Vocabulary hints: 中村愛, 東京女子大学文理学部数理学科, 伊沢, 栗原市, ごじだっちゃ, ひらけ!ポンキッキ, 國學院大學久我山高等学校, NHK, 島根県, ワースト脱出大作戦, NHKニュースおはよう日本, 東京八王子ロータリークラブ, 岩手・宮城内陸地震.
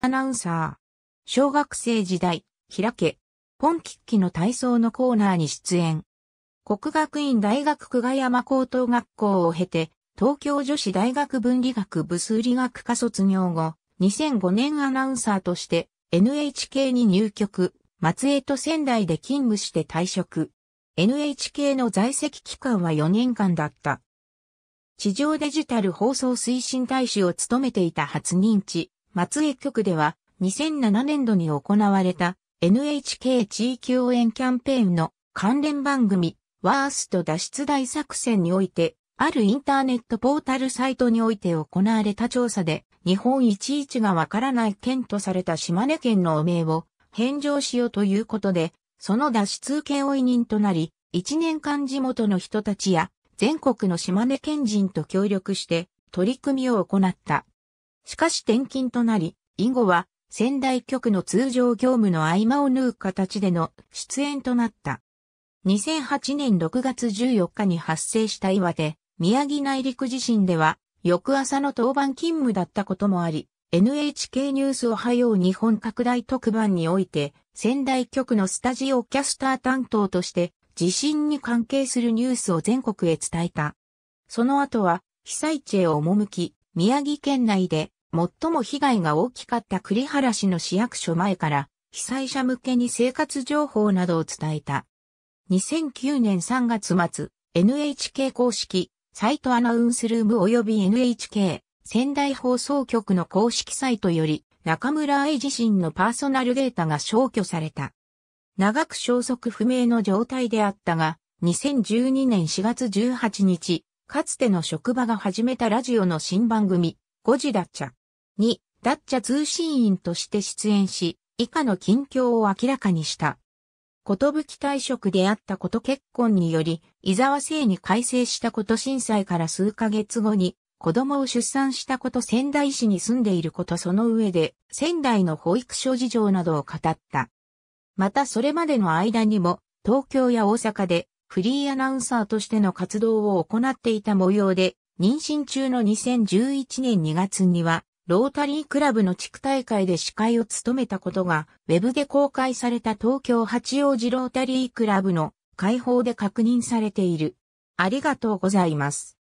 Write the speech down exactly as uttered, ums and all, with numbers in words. アナウンサー。小学生時代、開け、ポンキッキの体操のコーナーに出演。國學院大學久我山高等学校を経て、東京女子大学文理学部数理学科卒業後、にせんごねんアナウンサーとして エヌエイチケー に入局、松江と仙台で勤務して退職。エヌエイチケー の在籍期間はよねんかんだった。地上デジタル放送推進大使を務めていた初任地、松江局ではにせんななねんどに行われた エヌエイチケー 地域応援キャンペーンの関連番組ワースト脱出大作戦において、あるインターネットポータルサイトにおいて行われた調査で、日本一位置がわからない県とされた島根県の汚名を返上しようということで、その脱出請負人となり、いちねんかん地元の人たちや全国の島根県人と協力して取り組みを行った。しかし転勤となり、以後は仙台局の通常業務の合間を縫う形での出演となった。にせんはちねんろくがつじゅうよっかに発生した岩手、宮城内陸地震では、翌朝の当番勤務だったこともあり、エヌエイチケー ニュースおはよう日本拡大特番において、仙台局のスタジオキャスター担当として、地震に関係するニュースを全国へ伝えた。その後は、被災地へ赴き、宮城県内で、最も被害が大きかった栗原市の市役所前から、被災者向けに生活情報などを伝えた。にせんきゅうねんさんがつまつ、エヌエイチケー 公式、サイトアナウンスルーム及び エヌエイチケー、仙台放送局の公式サイトより、中村愛自身のパーソナルデータが消去された。長く消息不明の状態であったが、にせんじゅうにねんしがつじゅうはちにち、かつての職場が始めたラジオの新番組、ごじだっちゃに、だっちゃ通信員として出演し、以下の近況を明らかにした。寿退職であったこと結婚により、伊沢姓に改正したこと震災から数ヶ月後に、子供を出産したこと仙台市に住んでいることその上で、仙台の保育所事情などを語った。またそれまでの間にも、東京や大阪で、フリーアナウンサーとしての活動を行っていた模様で、妊娠中のにせんじゅういちねんにがつには、ロータリークラブの地区大会で司会を務めたことが、ウェブで公開された東京八王子ロータリークラブの開放で確認されている。ありがとうございます。